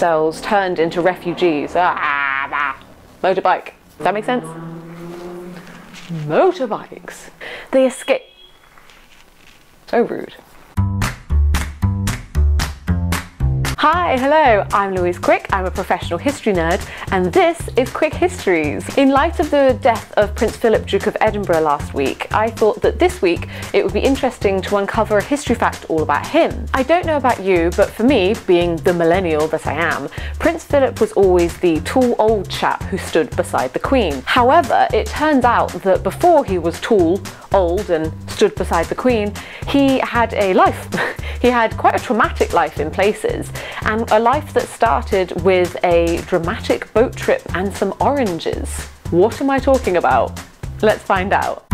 themselves turned into refugees. Motorbike. Does that make sense? Motorbikes. They escape. So rude. Hi, hello, I'm Louise Quick, I'm a professional history nerd, and this is Quick Histories. In light of the death of Prince Philip, Duke of Edinburgh last week, I thought that this week it would be interesting to uncover a history fact all about him. I don't know about you, but for me, being the millennial that I am, Prince Philip was always the tall old chap who stood beside the Queen. However, it turns out that before he was tall, old, and stood beside the Queen, he had a life. He had quite a traumatic life in places, and a life that started with a dramatic boat trip and some oranges. What am I talking about? Let's find out.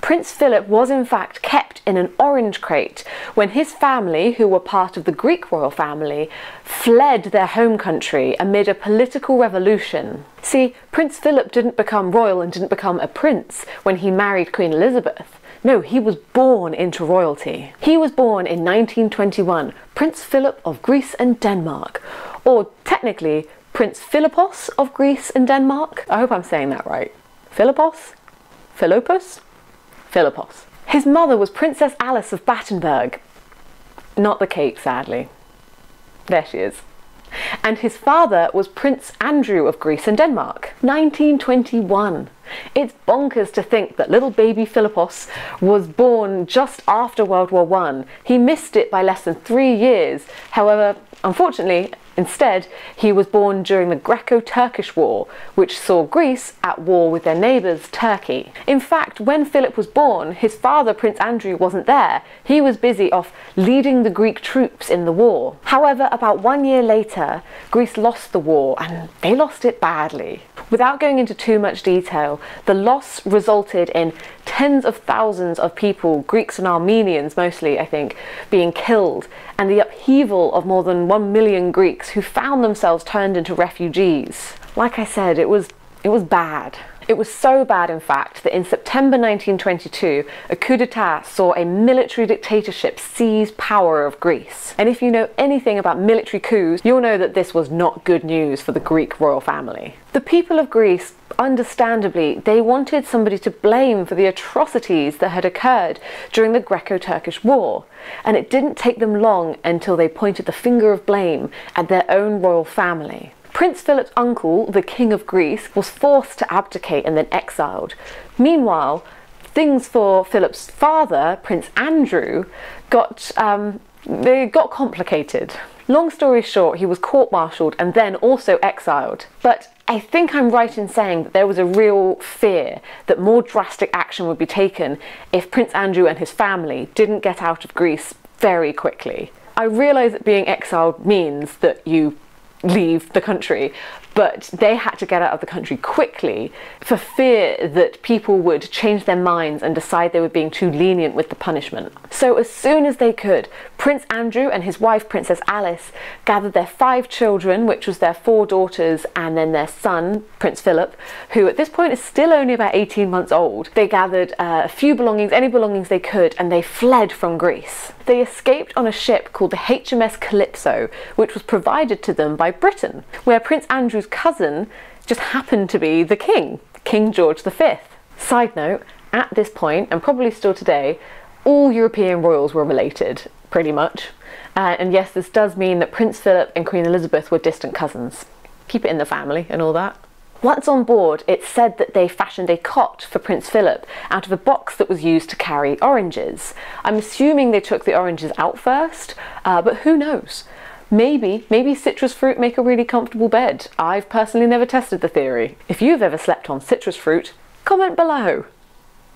Prince Philip was in fact kept in an orange crate when his family, who were part of the Greek royal family, fled their home country amid a political revolution. See, Prince Philip didn't become royal and didn't become a prince when he married Queen Elizabeth. No, he was born into royalty. He was born in 1921, Prince Philip of Greece and Denmark, or technically, Prince Philippos of Greece and Denmark. I hope I'm saying that right. Philippos? Philippos? Philippos. His mother was Princess Alice of Battenberg. Not the cake, sadly. There she is. And his father was Prince Andrew of Greece and Denmark. 1921. It's bonkers to think that little baby Philippos was born just after World War I. He missed it by less than 3 years. However, unfortunately, instead, he was born during the Greco-Turkish War, which saw Greece at war with their neighbours, Turkey. In fact, when Philip was born, his father, Prince Andrew, wasn't there. He was busy off leading the Greek troops in the war. However, about 1 year later, Greece lost the war, and they lost it badly. Without going into too much detail, the loss resulted in tens of thousands of people, Greeks and Armenians mostly, I think, being killed, and the upheaval of more than 1 million Greeks who found themselves turned into refugees. Like I said, it was bad. It was so bad, in fact, that in September 1922, a coup d'etat saw a military dictatorship seize power of Greece. And if you know anything about military coups, you'll know that this was not good news for the Greek royal family. The people of Greece, understandably, they wanted somebody to blame for the atrocities that had occurred during the Greco-Turkish War, and it didn't take them long until they pointed the finger of blame at their own royal family. Prince Philip's uncle, the King of Greece, was forced to abdicate and then exiled. Meanwhile, things for Philip's father, Prince Andrew, they got complicated. Long story short, he was court-martialed and then also exiled. But I think I'm right in saying that there was a real fear that more drastic action would be taken if Prince Andrew and his family didn't get out of Greece very quickly. I realise that being exiled means that you leave the country, but they had to get out of the country quickly for fear that people would change their minds and decide they were being too lenient with the punishment. So as soon as they could, Prince Andrew and his wife Princess Alice gathered their 5 children, which was their 4 daughters and then their son, Prince Philip, who at this point is still only about 18 months old. They gathered a few belongings, any belongings they could, and they fled from Greece. They escaped on a ship called the HMS Calypso, which was provided to them by Britain, where Prince Andrew's cousin just happened to be the king, King George V. Side note, at this point, and probably still today, all European royals were related, pretty much. And yes, this does mean that Prince Philip and Queen Elizabeth were distant cousins. Keep it in the family and all that. Once on board, it's said that they fashioned a cot for Prince Philip out of a box that was used to carry oranges. I'm assuming they took the oranges out first, but who knows? Maybe citrus fruit make a really comfortable bed. I've personally never tested the theory. If you've ever slept on citrus fruit, comment below.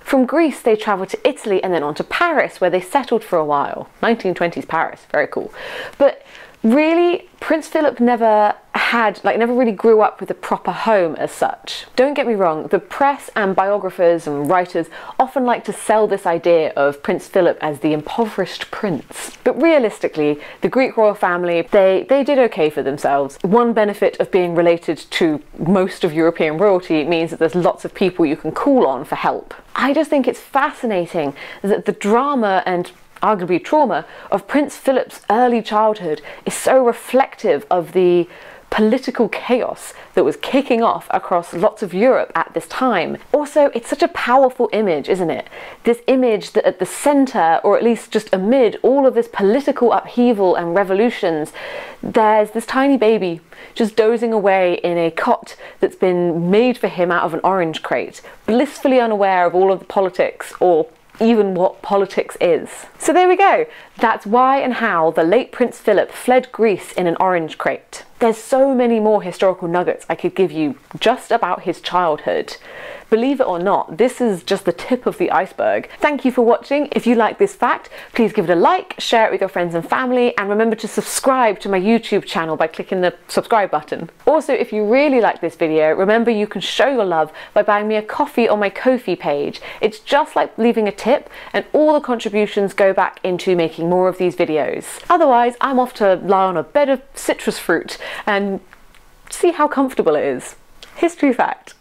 From Greece, they travelled to Italy and then on to Paris, where they settled for a while. 1920s Paris, very cool. But really, Prince Philip never really grew up with a proper home as such. Don't get me wrong, the press and biographers and writers often like to sell this idea of Prince Philip as the impoverished prince. But realistically, the Greek royal family, they did okay for themselves. One benefit of being related to most of European royalty means that there's lots of people you can call on for help. I just think it's fascinating that the drama and arguably trauma, of Prince Philip's early childhood is so reflective of the political chaos that was kicking off across lots of Europe at this time. Also, it's such a powerful image, isn't it? This image that at the centre, or at least just amid all of this political upheaval and revolutions, there's this tiny baby just dozing away in a cot that's been made for him out of an orange crate, blissfully unaware of all of the politics or even what politics is. So there we go. That's why and how the late Prince Philip fled Greece in an orange crate. There's so many more historical nuggets I could give you just about his childhood. Believe it or not, this is just the tip of the iceberg. Thank you for watching. If you like this fact, please give it a like, share it with your friends and family, and remember to subscribe to my YouTube channel by clicking the subscribe button. Also, if you really like this video, remember you can show your love by buying me a coffee on my Ko-fi page. It's just like leaving a tip, and all the contributions go back into making more of these videos. Otherwise, I'm off to lie on a bed of citrus fruit and see how comfortable it is. History fact.